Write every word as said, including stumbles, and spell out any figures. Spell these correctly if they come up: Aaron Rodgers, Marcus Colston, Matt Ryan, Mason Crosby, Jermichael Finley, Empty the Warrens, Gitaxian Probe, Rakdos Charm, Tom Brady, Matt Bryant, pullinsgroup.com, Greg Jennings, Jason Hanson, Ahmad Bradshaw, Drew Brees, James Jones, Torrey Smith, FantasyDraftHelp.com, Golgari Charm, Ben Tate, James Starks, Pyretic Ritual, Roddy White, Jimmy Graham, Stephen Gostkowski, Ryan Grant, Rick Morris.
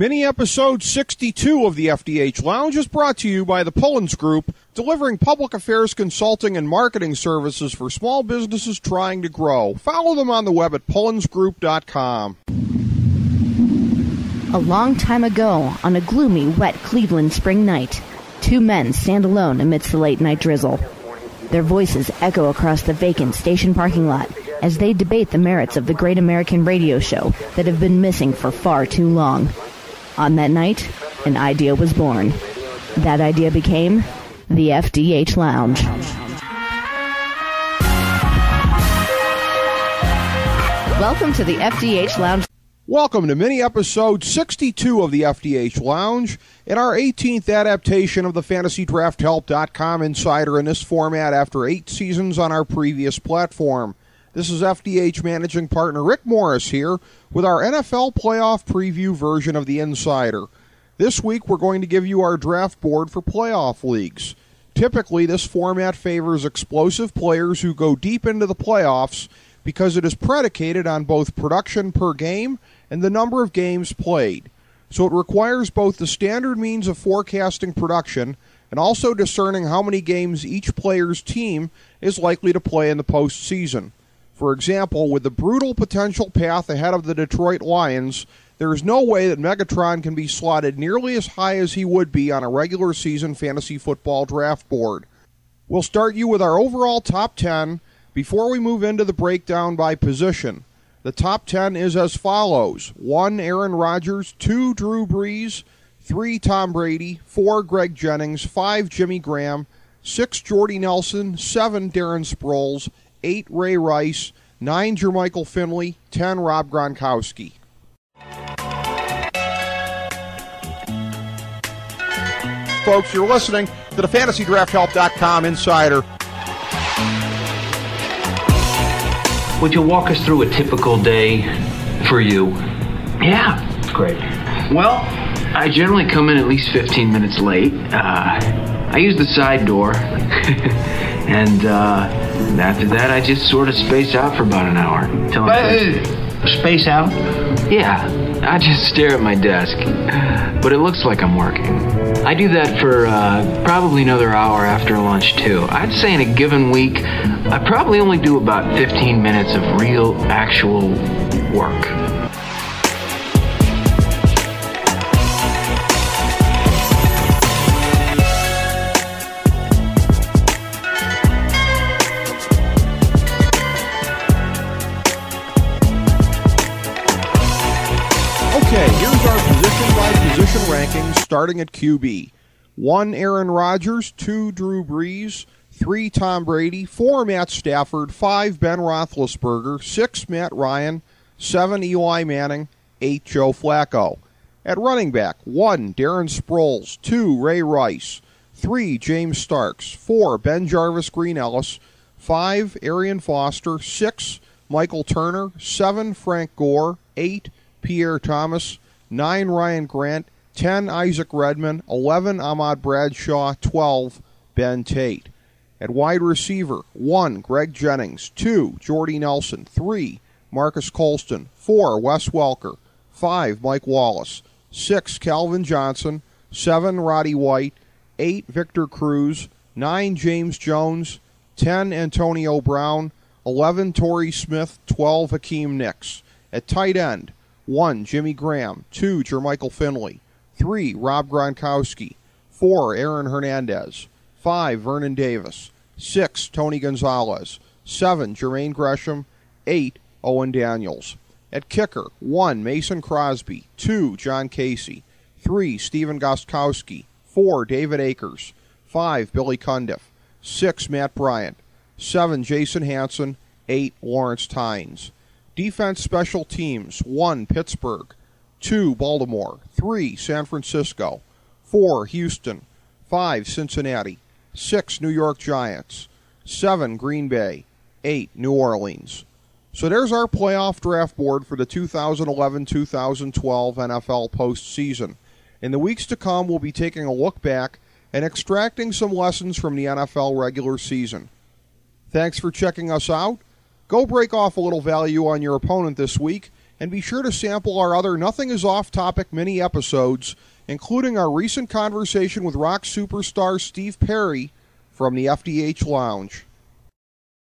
Mini episode sixty-two of the F D H Lounge is brought to you by the Pullins Group, delivering public affairs consulting and marketing services for small businesses trying to grow. Follow them on the web at pullins group dot com. A long time ago, on a gloomy, wet Cleveland spring night, two men stand alone amidst the late-night drizzle. Their voices echo across the vacant station parking lot as they debate the merits of the great American radio show that have been missing for far too long. On that night, an idea was born. That idea became the F D H Lounge. Welcome to the F D H Lounge. Welcome to mini-episode sixty-two of the F D H Lounge and our eighteenth adaptation of the fantasy draft help dot com Insider in this format after eight seasons on our previous platform. This is F D H managing partner Rick Morris here with our N F L playoff preview version of the Insider. This week we're going to give you our draft board for playoff leagues. Typically, this format favors explosive players who go deep into the playoffs because it is predicated on both production per game and the number of games played. So it requires both the standard means of forecasting production and also discerning how many games each player's team is likely to play in the postseason. For example, with the brutal potential path ahead of the Detroit Lions, there is no way that Megatron can be slotted nearly as high as he would be on a regular season fantasy football draft board. We'll start you with our overall top ten before we move into the breakdown by position. The top ten is as follows. one. Aaron Rodgers, two. Drew Brees, three. Tom Brady, four. Greg Jennings, five. Jimmy Graham, six. Jordy Nelson, seven. Darren Sproles, eight. Ray Rice, nine. Jermichael Finley, ten. Rob Gronkowski. Folks, you're listening to the fantasy draft help dot com Insider. Would you walk us through a typical day for you? Yeah. Great. Well, I generally come in at least fifteen minutes late. Uh, I use the side door. And uh, after that, I just sort of space out for about an hour. Until uh, space out? Yeah. I just stare at my desk. But it looks like I'm working. I do that for uh, probably another hour after lunch, too. I'd say in a given week, I probably only do about fifteen minutes of real, actual work. Rankings starting at Q B. one. Aaron Rodgers, two. Drew Brees, three. Tom Brady, four. Matt Stafford, five. Ben Roethlisberger, six. Matt Ryan, seven. Eli Manning, eight. Joe Flacco. At running back, one. Darren Sproles, two. Ray Rice, three. James Starks, four. BenJarvus Green-Ellis, five. Arian Foster, six. Michael Turner, seven. Frank Gore, eight. Pierre Thomas, nine. Ryan Grant, ten. Isaac Redman, eleven. Ahmad Bradshaw, twelve. Ben Tate. At wide receiver, one. Greg Jennings, two. Jordy Nelson, three. Marcus Colston, four. Wes Welker, five. Mike Wallace, six. Calvin Johnson, seven. Roddy White, eight. Victor Cruz, nine. James Jones, ten. Antonio Brown, eleven. Torrey Smith, twelve. Hakeem Nicks. At tight end, one. Jimmy Graham, two. Jermichael Finley, three. Rob Gronkowski, four. Aaron Hernandez, five. Vernon Davis, six. Tony Gonzalez, seven. Jermaine Gresham, eight. Owen Daniels. At kicker, one. Mason Crosby, two. John Casey, three. Stephen Gostkowski, four. David Akers, five. Billy Cundiff, six. Matt Bryant, seven. Jason Hanson, eight. Lawrence Tynes. Defense special teams, one. Pittsburgh, two. Baltimore, three. San Francisco, four. Houston, five. Cincinnati, six. New York Giants, seven. Green Bay, eight. New Orleans. So there's our playoff draft board for the two thousand eleven two thousand twelve N F L postseason. In the weeks to come, we'll be taking a look back and extracting some lessons from the N F L regular season. Thanks for checking us out. Go break off a little value on your opponent this week And be sure to sample our other Nothing is Off-Topic mini episodes, including our recent conversation with rock superstar Steve Perry from the F D H Lounge.